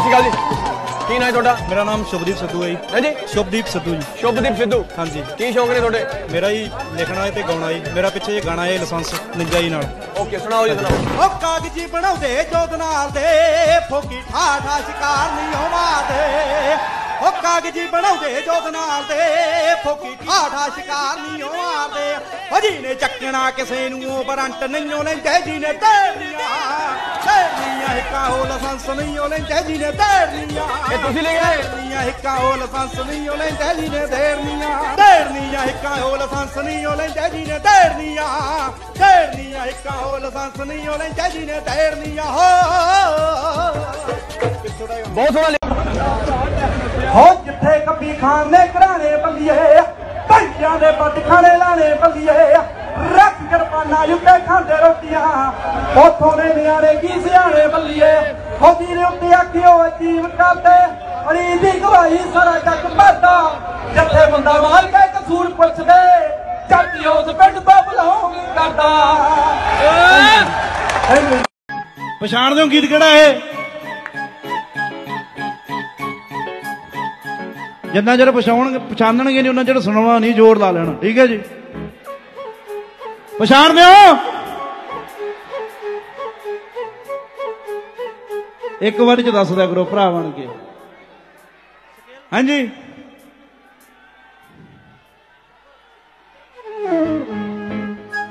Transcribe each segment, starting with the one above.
जी की ना है? मेरा नाम शुभदीप सिद्धू है जी। शुभदीप सिद्धू हाँ जी। की शौक ने थोड़े? मेरा ही लिखना है ते गाना है। मेरा पिछे ये गाना है लाइसेंस निंजा जी नाल। ओके सुनाओ जी सुनाओ। ओ कागजी बनाउदे जोद नाल दे फोकी ठाठा शिकार नहीं होवा दे। ओ कागजी बनाउदे जोद नाल दे फोकी ठाठा शिकार नहीं होवा दे। ओ जी ने चकना किसे नु बरंट नहीं लैंदे जी ने बहुत सोहना हो जिथे कपी खाने घराने बलिए भैया दे पट खाने लाने बलिए रख कृपाना युते खाते रोटियां उथों दे नियाणे की सियाणे बलिए होदी ने उत्ते आखियो अजीब करते अड़ी दी गवाही सारा जग मरदा जिथे बंदा मार के कसूर पुछदे जट उस पिंड तो बलांग करदा। पछाण दो गीत केड़ा है? जिन्ना चेर पछाणनगे नहीं उन्ना चेर सुनाउणा नहीं, जोर ला लेना ठीक है जी। पछाण दो एक बार च दस दिया करो भरा बन के। हां जी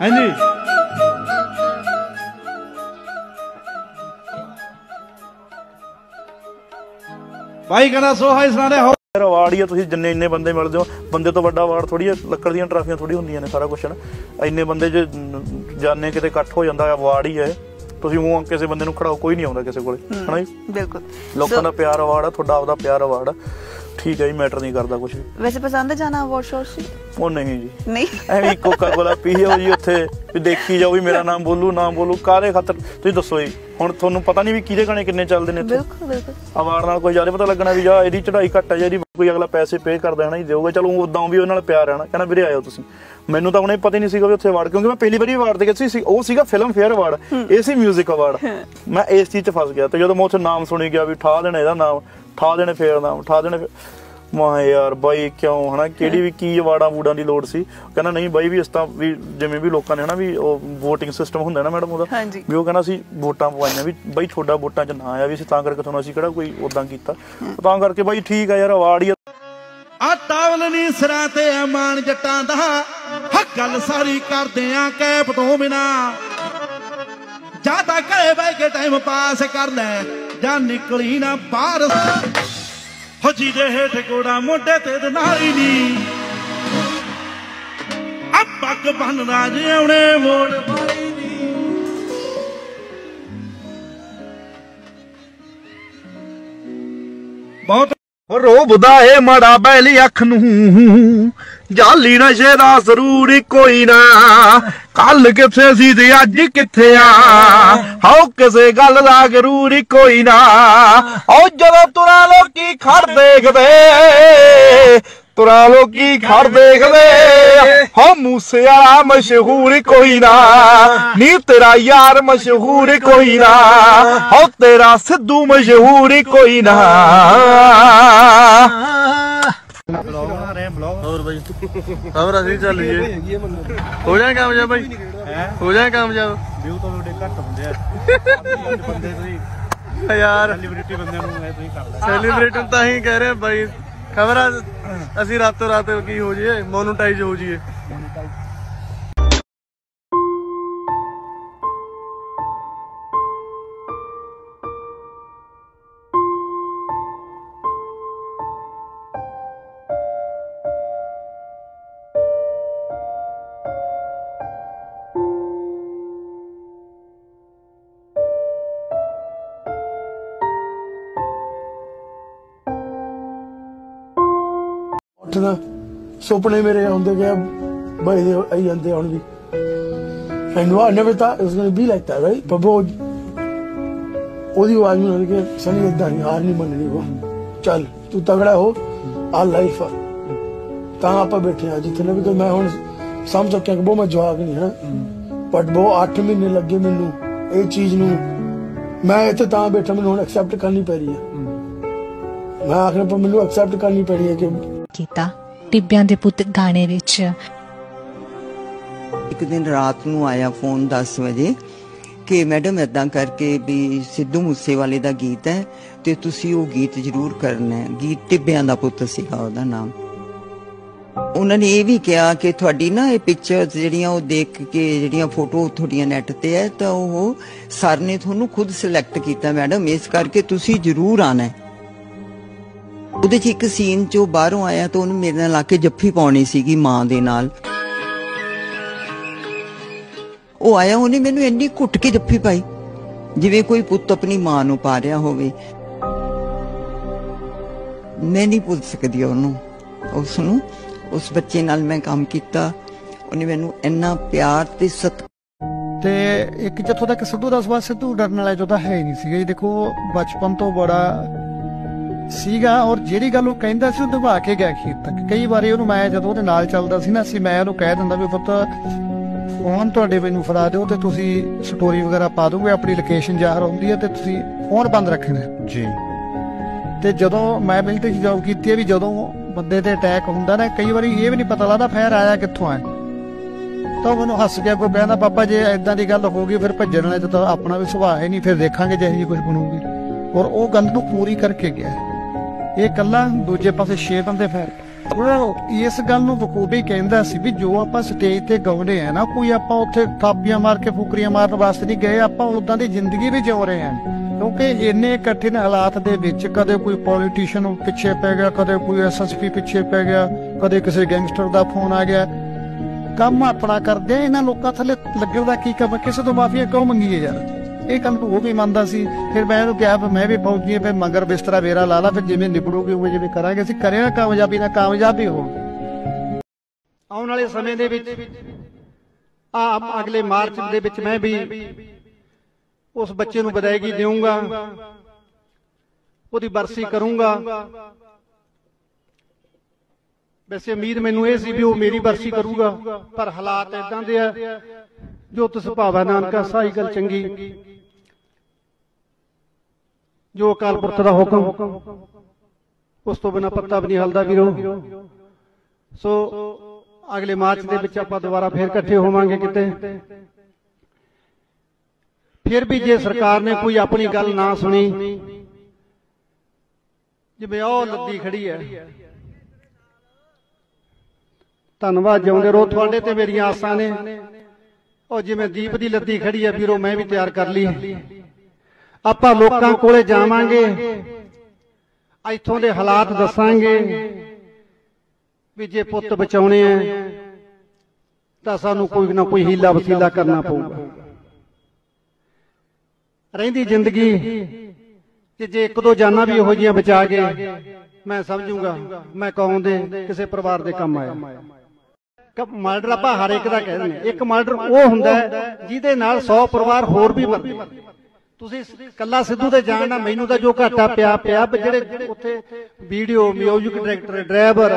हां जी भाई कहना सोहा इस नाले हो अवार्ड ही है। तुम जिन्ने इन्ने बंदे मिलते हो बंदे तो वड्डा अवार्ड थोड़ी है, लक्कड़ दीयां ट्राफियां थोड़ी होंदियां ने सारा कुछ है ना। इन्ने बंदे जो जाने किते इकट्ठ हो जाता है अवार्ड ही है। ਤੁਸੀਂ ਉਹ ਕਿਸੇ ਬੰਦੇ ਨੂੰ ਖੜਾਓ ਕੋਈ ਨਹੀਂ ਆਉਂਦਾ ਕਿਸੇ ਕੋਲੇ ਹਨਾ ਜੀ। ਬਿਲਕੁਲ ਲੋਕਾਂ ਦਾ ਪਿਆਰ ਅਵਾਰਡ ਆ, ਤੁਹਾਡਾ ਆਪਦਾ ਪਿਆਰ ਅਵਾਰਡ ਆ ਠੀਕ ਹੈ ਜੀ। ਮੈਟਰ ਨਹੀਂ ਕਰਦਾ ਕੁਝ ਵੀ। ਵੈਸੇ ਪਸੰਦ ਜਾਣਾ ਅਵਾਰਡ ਸ਼ੋਅ ਸੀ? ਉਹ ਨਹੀਂ ਜੀ ਨਹੀਂ ਐਵੇਂ ਕੋਕਾ ਕੋਲਾ ਪੀਓ ਜੀ ਉੱਥੇ ਵੀ ਦੇਖੀ ਜਾਓ ਵੀ ਮੇਰਾ ਨਾਮ ਬੋਲੂ ਨਾ ਬੋਲੂ ਕਾਰੇ ਖਾਤਰ। ਤੁਸੀਂ ਦੱਸੋ ਜੀ ਹੁਣ ਤੁਹਾਨੂੰ ਪਤਾ ਨਹੀਂ ਵੀ ਕਿਹਦੇ ਗਾਣੇ ਕਿੰਨੇ ਚੱਲਦੇ ਨੇ ਇੱਥੇ। ਬਿਲਕੁਲ ਬਿਲਕੁਲ ਅਵਾਰਡ ਨਾਲ ਕੋਈ ਜ਼ਿਆਦਾ ਪਤਾ ਲੱਗਣਾ ਵੀ ਜਾਂ ਇਹਦੀ ਚੜਾਈ ਘੱਟ ਆ ਜਾਂ ਇਹਦੀ ਕੋਈ ਅਗਲਾ ਪੈਸੇ ਪੇ ਕਰਦਾ ਹੈ ਨਾ ਜੀ ਦੇਊਗਾ ਚਲੋ ਉਦਾਂ ਵੀ ਉਹਨਾਂ ਨਾਲ ਪਿਆਰ ਹੈ ਨਾ। ਕਹਿੰਦਾ ਵੀਰੇ ਆਇਓ ਤੁਸੀਂ। ਮੈਨੂੰ ਤਾਂ ਉਹਨੇ ਪਤਾ ਹੀ ਨਹੀਂ ਸੀਗਾ ਵੀ ਉੱਥੇ ਅਵਾਰਡ ਕਿਉਂਕਿ ਮੈਂ ਪਹਿਲੀ ਵਾਰੀ ਅਵਾਰਡ ਦੇ ਗਿਆ ਸੀ। ਉਹ ਸੀਗਾ ਫਿਲਮ ਫੇਅਰ ਅਵਾਰਡ, ਇਹ ਸੀ ਮਿਊਜ਼ਿਕ ਅਵਾਰਡ। ਮੈਂ ਇਸ ਚੀਜ਼ 'ਚ ਫਸ ਗਿਆ ਤੇ ਜਦੋਂ ਮੈਂ ਉੱਥੇ ਨਾਮ ਸੁਣੀ ਗਿਆ ਵੀ ਠਾ ਦੇਣਾ ਇਹਦਾ ਨਾਮ ਠਾ ਦੇਣੇ ਫੇਰ ਨਾਮ ਠਾ ਦੇਣੇ ਮਾਂ ਯਾਰ ਬਾਈ ਕਿਉਂ ਹਨਾ ਕਿਹੜੀ ਵੀ ਕੀ ਅਵਾਰਡਾਂ ਵੂਡਾਂ ਦੀ ਲੋੜ ਸੀ। ਕਹਿੰਦਾ ਨਹੀਂ ਬਾਈ ਵੀ ਇਸ ਤਾਂ ਵੀ ਜਿਵੇਂ ਵੀ ਲੋਕਾਂ ਨੇ ਹਨਾ ਵੀ ਉਹ ਵੋਟਿੰਗ ਸਿਸਟਮ ਹੁੰਦਾ ਨਾ ਮੈਡਮ ਉਹਦਾ ਵੀ ਉਹ ਕਹਿੰਦਾ ਅਸੀਂ ਵੋਟਾਂ ਪਵਾਈਆਂ ਵੀ ਬਾਈ ਤੁਹਾਡਾ ਵੋਟਾਂ 'ਚ ਨਾ ਆਇਆ ਵੀ ਅਸੀਂ ਤਾਂ ਕਰਕੇ ਤੁਹਾਨੂੰ ਅਸੀਂ ਕਿਹੜਾ ਕੋਈ ਉੱਦਾਂ ਕੀਤਾ ਤਾਂ ਕਰਕੇ ਬਾਈ ਠੀਕ ਆ ਯਾਰ ਅਵਾਰਡ ਹੀ ਆ। ਤਾਵਲ ਨੀ ਸਿਰਾਂ ਤੇ ਮਾਣ ਜੱਟਾਂ ਦਾ ਗੱਲ ਸਾਰੀ ਕਰਦੇ ਆ ਕੈਪ ਤੋਂ ਬਿਨਾ ਜਾਂ ਤਾਂ ਘਰੇ ਬਹਿ ਕੇ ਟਾਈਮ ਪਾਸ ਕਰ ਲੈ ਜਾਂ ਨਿਕਲੀ ਨਾ ਬਾਹਰ ਹੋ ਜੀ ਦੇ ਹੇਠ ਕੋੜਾ ਮੋਢੇ ਤੇ ਨਾਲੀ ਨੀ ਅੱਪਕ ਬਨ ਰਾਜ ਆਉਣੇ ਮੋੜ ਵਾਲੀ ਨੀ। ਬਹੁਤ ਰੋ ਬੁਦਾ ਏ ਮਾੜਾ ਬੈਲੀ ਅੱਖ ਨੂੰ ਜਾਲੀ ਨਸ਼ੇ ਦਾ ਜ਼ਰੂਰੀ ਕੋਈ ਨਾ ਕੱਲ ਕਿੱਥੇ ਸੀ ਤੇ ਅੱਜ ਕਿੱਥੇ ਆ ਹਾਉ ਕਿਸੇ ਗੱਲ ਦਾ ਜ਼ਰੂਰੀ ਕੋਈ ਨਾ। ਉਹ ਜਦੋਂ ਤੁਰਾਂ ਲੋਕੀ ਖੜ ਦੇਖਦੇ ਤੁਰਾਂ ਲੋਕੀ ਖੜ ਦੇਖਦੇ ਹੋ ਮੂਸੇ ਵਾਲਾ ਮਸ਼ਹੂਰ ਕੋਈ ਨਾ ਨੀ ਤੇਰਾ ਯਾਰ ਮਸ਼ਹੂਰ ਕੋਈ ਨਾ ਹੋ ਤੇਰਾ ਸਿੱਧੂ ਮਸ਼ਹੂਰ ਕੋਈ ਨਾ। और भाई और असली चल रही है हो जाए कामयाब भाई हो जाए कामयाब। व्यू तो बड़े घट होंगे बंदे तो यार सेलिब्रिटी बंदे नु मैं तो ही कर ले सेलिब्रिटी तो ही कह रहे भाई खबर असली रातों रात की हो जाए मोनेटाइज हो जाए। ਸੁਪਨੇ ਮੇਰੇ ਆਉਂਦੇ ਗਏ ਬਾਈ ਦੇ ਆਈ ਜਾਂਦੇ ਹੁਣ ਵੀ। And what never thought it was going to be like that right ਪਰ ਬੋ ਉਹਦੀ ਆਵਾਜ਼ ਨੂੰ ਲੱਗੇ ਸਨੀ ਇਦਾਂ ਨਹੀਂ ਹਾਰ ਨਹੀਂ ਮੰਨਣੀ ਉਹ ਚੱਲ ਤੂੰ ਤਗੜਾ ਹੋ ਆ ਲਾਈਫ ਤਾਂ ਆਪਾਂ ਬੈਠੇ ਆ ਜਿੱਥੇ ਨਾ ਵੀ ਕੋਈ ਮੈਂ ਹੁਣ ਸਮਝ ਸਕਿਆ ਕਿ ਬੋ ਮੈਂ ਜਵਾਬ ਨਹੀਂ ਹਾਂ ਬਟ ਬੋ 8 ਮਹੀਨੇ ਲੱਗੇ ਮੈਨੂੰ ਇਹ ਚੀਜ਼ ਨੂੰ। ਮੈਂ ਇੱਥੇ ਤਾਂ ਬੈਠਾ ਮੈਨੂੰ ਹੁਣ ਐਕਸੈਪਟ ਕਰਨੀ ਪੈ ਰਹੀ ਹੈ आखिर पर मिलू एक्सेप्ट करनी पड़ी है कि ਕੀਤਾ ਟਿੱਬਿਆਂ ਦੇ ਪੁੱਤ ਗਾਣੇ ਵਿੱਚ। ਇੱਕ ਦਿਨ ਰਾਤ ਨੂੰ ਆਇਆ ਫੋਨ 10 ਵਜੇ ਕਿ ਮੈਡਮ ਇਦਾਂ ਕਰਕੇ ਵੀ ਸਿੱਧੂ ਮੂਸੇਵਾਲੇ ਦਾ ਗੀਤ ਹੈ ਤੇ ਤੁਸੀਂ ਉਹ ਗੀਤ ਜ਼ਰੂਰ ਕਰਨਾ ਹੈ। ਗੀਤ ਟਿੱਬਿਆਂ ਦਾ ਪੁੱਤ ਸੀਗਾ ਉਹਦਾ ਨਾਮ। ਉਹਨਾਂ ਨੇ ਇਹ ਵੀ ਕਿਹਾ ਕਿ ਤੁਹਾਡੀ ਨਾ ਇਹ ਪਿਕਚਰ ਜਿਹੜੀਆਂ ਉਹ ਦੇਖ ਕੇ ਜਿਹੜੀਆਂ ਫੋਟੋ ਤੁਹਾਡੀਆਂ ਨੈਟ ਤੇ ਹੈ ਤਾਂ ਉਹ ਸਰ ਨੇ ਤੁਹਾਨੂੰ ਖੁਦ ਸਿਲੈਕਟ ਕੀਤਾ ਮੈਡਮ, ਇਸ ਕਰਕੇ ਤੁਸੀਂ ਜ਼ਰੂਰ ਆਣਾ ਹੈ। ਉਹਦੇ 'ਚ ਇੱਕ ਸੀਨ 'ਚ ਉਹ ਬਾਹਰੋਂ ਆਇਆ ਤਾਂ ਉਹਨੂੰ ਮੇਰੇ ਨਾਲ ਲਾ ਕੇ ਜੱਫੀ ਪਾਉਣੀ ਸੀਗੀ ਮਾਂ ਦੇ ਨਾਲ। ਉਹ ਆਇਆ ਉਹਨੇ ਮੈਨੂੰ ਇੰਨੀ ਘੁੱਟ ਕੇ ਜੱਫੀ ਪਾਈ ਜਿਵੇਂ ਕੋਈ ਪੁੱਤ ਆਪਣੀ ਮਾਂ ਨੂੰ ਪਾ ਰਿਹਾ ਹੋਵੇ। ਮੈਂ ਨਹੀਂ ਭੁੱਲ ਸਕਦੀ ਉਹਨੂੰ, ਉਸਨੂੰ, ਉਸ ਬੱਚੇ ਨਾਲ ਮੈਂ ਕੰਮ ਕੀਤਾ। ਉਹਨੇ ਮੈਨੂੰ ਇੰਨਾ ਪਿਆਰ ਤੇ ਸਤਿ ਤੇ ਇੱਕ ਜਿੱਥੋਂ ਤੱਕ ਸਿੱਧੂ ਦਾ ਸਵਾਸ ਸਿੱਧੂ ਡਰਨ ਵਾਲਾ ਜੋਦਾ ਹੈ ਹੀ ਨਹੀਂ ਸੀਗਾ ਜੀ। ਦੇਖੋ ਬਚਪਨ ਤੋਂ ਬੜਾ ਸੀਗਾ ਔਰ ਜਿਹੜੀ ਗੱਲ ਉਹ ਕਹਿੰਦਾ ਸੀ ਉਹ ਦਬਾ ਕੇ ਗਿਆ ਖੇਤ ਤੱਕ। ਕਈ ਵਾਰੀ ਉਹਨੂੰ ਮੈਂ ਜਦੋਂ ਉਹਦੇ ਨਾਲ ਚੱਲਦਾ ਸੀ ਨਾ ਅਸੀਂ ਮੈਂ ਉਹਨੂੰ ਕਹਿ ਦਿੰਦਾ ਵੀ ਪੁੱਤ ਫੋਨ ਤੁਹਾਡੇ ਮੈਨੂੰ ਫੜਾ ਦਿਓ ਤੇ ਤੁਸੀਂ ਸਟੋਰੀ ਵਗੈਰਾ ਪਾ ਦੋਗੇ, ਆਪਣੀ ਲੋਕੇਸ਼ਨ ਜ਼ਾਹਰ ਹੁੰਦੀ ਹੈ ਤੇ ਤੁਸੀਂ ਫੋਨ ਬੰਦ ਰੱਖਣਾ ਜੀ। ਤੇ ਜਦੋਂ ਮੈਂ ਮਿਲਟਰੀ 'ਚ ਜੌਬ ਕੀਤੀ ਹੈ ਵੀ ਜਦੋਂ ਬੰਦੇ ਤੇ ਅਟੈਕ ਹੁੰਦਾ ਨਾ ਕਈ ਵਾਰੀ ਇਹ ਵੀ ਨਹੀਂ ਪਤਾ ਲੱਗਦਾ ਫੈਰ ਆਇਆ ਕਿੱਥੋਂ ਹੈ। ਤਾਂ ਮੈਨੂੰ ਹੱਸ ਕੇ ਕੋਈ ਕਹਿੰਦਾ ਪਾਪਾ ਜੇ ਇਦਾਂ ਦੀ ਗੱਲ ਹੋ ਗਈ ਫਿਰ ਭੱਜਣ ਵਾਲੇ ਤਾਂ ਆਪਣਾ ਵੀ ਸੁਭਾਅ ਹੈ ਨਹੀਂ, ਫਿਰ ਦੇਖਾਂਗੇ ਜਿਹੋ ਜਿਹੀ ਕੁਝ ਬਣੂਗੀ। ਔਰ ਉਹ ਗੱਲ ਨੂੰ ਪੂਰੀ ਕਰਕੇ ਗਿਆ। ਇਹ ਕੱਲਾ ਦੂਜੇ ਪਾਸੇ 6 ਬੰਦੇ ਫੈਰ। ਇਸ ਗੱਲ ਨੂੰ ਬਖੂਬੀ ਕਹਿੰਦਾ ਸੀ ਵੀ ਜੋ ਆਪਾਂ ਸਟੇਜ ਤੇ ਗਾਉਂਦੇ ਆ ਨਾ ਕੋਈ ਆਪਾਂ ਉੱਥੇ ਕਾਪੀਆਂ ਮਾਰ ਕੇ ਫੁਕਰੀਆਂ ਮਾਰਨ ਵਾਸਤੇ ਨਹੀਂ ਗਏ, ਆਪਾਂ ਉਦਾਂ ਦੀ ਜ਼ਿੰਦਗੀ ਵੀ ਜਿਉ ਰਹੇ ਆ। ਕਿਉਂਕਿ ਇੰਨੇ ਕਠਿਨ ਹਾਲਾਤ ਦੇ ਵਿੱਚ ਕਦੇ ਕੋਈ ਪੋਲੀਟੀਸ਼ੀਅਨ ਪਿੱਛੇ ਪੈ ਗਿਆ, ਕਦੇ ਕੋਈ SSP ਪਿੱਛੇ ਪੈ ਗਿਆ, ਕਦੇ ਕਿਸੇ ਗੈਂਗਸਟਰ ਦਾ ਫੋਨ ਆ ਗਿਆ। ਕੰਮ ਆਪਣਾ ਕਰਦੇ ਇਹਨਾਂ ਲੋਕਾਂ ਥੱਲੇ ਲੱਗਣ ਦਾ ਕੀ ਕੰਮ, ਕਿਸੇ ਤੋਂ ਮਾਫੀਆਂ ਕਿਉਂ ਮੰਗੀਏ ਯਾਰ। ਇਹ ਕੰਮ ਉਹ ਵੀ ਮੰਨਦਾ ਸੀ। ਫਿਰ ਮੈਂ ਇਹਨੂੰ ਕਿਹਾ ਮੈਂ ਵੀ ਫੌਜੀ ਆ, ਫਿਰ ਮਗਰ ਬਿਸਤਰਾ ਵੇਰਾ ਲਾ ਲਾ, ਫਿਰ ਜਿਵੇਂ ਨਿਬੜੂਗੀ ਉਹ ਜਿਵੇਂ ਕਰਾਂਗੇ ਅਸੀਂ, ਕਰਿਆ ਕਾਮਯਾਬੀ ਨਾਲ ਕਾਮਯਾਬੀ ਹੋ। ਆਉਣ ਵਾਲੇ ਸਮੇਂ ਦੇ ਵਿੱਚ ਆਪ ਅਗਲੇ ਮਾਰਚ ਦੇ ਵਿੱਚ ਮੈਂ ਵੀ उस बच्चे को बधाई दूंगा, उसकी बरसी करूंगा। वैसे उम्मीद मैनू ये सी भी वो मेरी बरसी करूंगा, पर हालात ऐसा दे है जो तुस भावा नानका साई गल चंगी, जो अकाल पुरख दा हुकम उस तो बिना पत्ता भी नहीं हलदा वीरो। सो अगले मार्च दे विच आपां दुबारा फिर इकट्ठे होवांगे किते। फिर भी जे सरकार ने कोई अपनी गल ना सुनी जिवें ओह लद्दी खड़ी है। धन्नवाद, जिउंदे रहो। तुहाडे ते मेरियां आसां ने। और जिवें दीप दी लद्दी खड़ी है वीरो, मैं भी तैयार कर ली। आपां लोकां कोले जावांगे, इत्थों दे हालात दसांगे भी जे पुत्त बचाउणे है तां सानूं कोई ना कोई हीला वसीला करना पऊगा। रहिंदी जिंदगी ते जे एक दो जाना भी इहो जिहियां बचा के मैं समझूंगा मैं कौम दे किसे परिवार दे काम आया। मर्डर आपां हर एक दा कहदे ने, एक मर्डर वो हुंदा है जिहदे नाल 100 परिवार होर भी मरदे। तुसीं कल्ला सिद्धू ते जाण ना मैनूं तां जो घाटा पिया पिया, जिहड़े उत्थे वीडियो म्यूजिक डायरेक्टर ड्राइवर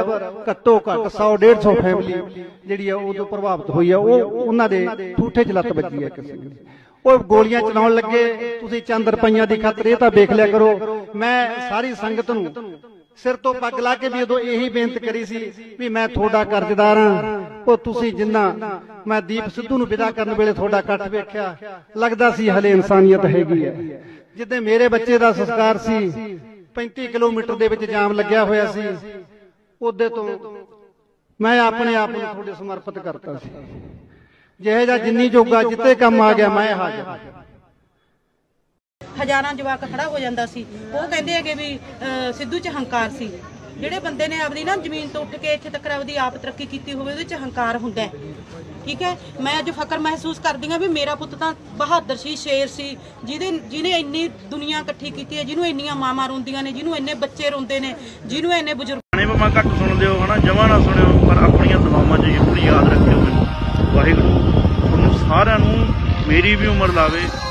घट्टो घट 100-150 फैमिली जिहड़ी आ उह तों प्रभावित होई आ। ओह उहनां दे ठूठे च लत वजी आ किसे ने। ਉਹ ਗੋਲੀਆਂ ਚਲਾਉਣ ਲੱਗੇ। ਤੁਸੀਂ ਚੰਦ ਰੁਪਈਆਂ ਦੀ ਖਾਤਰ ਇਹ ਤਾਂ ਵੇਖ ਲਿਆ ਕਰੋ। ਮੈਂ ਸਾਰੀ ਸੰਗਤ ਨੂੰ ਸਿਰ ਤੋਂ ਪੱਗ ਲਾ ਕੇ ਵੀ ਉਦੋਂ ਇਹੀ ਬੇਨਤੀ ਕਰੀ ਸੀ ਵੀ ਮੈਂ ਤੁਹਾਡਾ ਕਰਜ਼ਦਾਰ ਹਾਂ। ਉਹ ਤੁਸੀਂ ਜਿੰਨਾ ਮੈਂ ਦੀਪ ਸਿੱਧੂ ਨੂੰ ਵਿਦਾ ਕਰਨ ਵੇਲੇ ਤੁਹਾਡਾ ਇਕੱਠ ਵੇਖਿਆ, ਲੱਗਦਾ ਸੀ ਹਲੇ ਇਨਸਾਨੀਅਤ ਹੈਗੀ ਹੈ। ਜਿੱਦਾਂ ਮੇਰੇ ਬੱਚੇ ਦਾ ਸੰਸਕਾਰ ਸੀ 35 ਕਿਲੋਮੀਟਰ ਦੇ ਵਿੱਚ ਜਾਮ ਲੱਗਿਆ ਹੋਇਆ ਸੀ, ਉਹਦੇ ਤੋਂ ਮੈਂ ਆਪਣੇ ਆਪ ਨੂੰ ਤੁਹਾਡੇ ਸਮਰਪਿਤ ਕਰਤਾ ਸੀ। ਜਿਹੇ ਜਾਂ ਜਿੰਨੀ ਜੋਗਾ ਜਿੱਤੇ ਕੰਮ ਆ ਗਿਆ ਮੈਂ ਹਾਜ਼ਰ। ਹਜ਼ਾਰਾਂ ਜਵਾਕ ਖੜਾ ਹੋ ਜਾਂਦਾ ਸੀ। ਉਹ ਕਹਿੰਦੇ ਹੈਗੇ ਵੀ ਸਿੱਧੂ ਚ ਹੰਕਾਰ ਸੀ। ਜਿਹੜੇ ਬੰਦੇ ਨੇ ਆਪਣੀ ਨਾ ਜ਼ਮੀਨ ਤੋਂ ਉੱਠ ਕੇ ਇੱਥੇ ਤੱਕ ਆਪਦੀ ਆਪ ਤਰੱਕੀ ਕੀਤੀ ਹੋਵੇ ਉਹਦੇ ਚ ਹੰਕਾਰ ਹੁੰਦਾ। ਠੀਕ ਹੈ, ਮੈਂ ਅੱਜ ਫਕਰ ਮਹਿਸੂਸ ਕਰਦੀ ਹਾਂ ਵੀ ਮੇਰਾ ਪੁੱਤ ਤਾਂ ਬਹਾਦਰ ਸੀ, ਸ਼ੇਰ ਸੀ, ਜਿਹਨੇ ਇੰਨੀ ਦੁਨੀਆ ਇਕੱਠੀ ਕੀਤੀ ਹੈ, ਜਿਹਨੂੰ ਇੰਨੀਆਂ ਮਾਵਾਂ ਰੋਂਦੀਆਂ ਨੇ, ਜਿਹਨੂੰ ਇੰਨੇ ਬੱਚੇ ਰੋਂਦੇ ਨੇ, ਜਿਹਨੂੰ ਇੰਨੇ ਬਜ਼ੁਰਗ। ਮਾਂ ਘੱਟ ਸੁਣਦੇ ਹੋ ਹਨਾ, ਜਮਾਂ ਨਾ ਸੁਣਿਓ, ਪਰ ਆਪਣੀਆਂ ਦੁਆਵਾਂ ਚ ਜ਼ਰੂਰ ਯਾਦ ਰੱਖਿਓ। ਵਾਹਿਗੁਰੂ ਤੁਹਾਨੂੰ ਸਾਰਿਆਂ ਨੂੰ ਮੇਰੀ ਵੀ ਉਮਰ ਲਾਵੇ।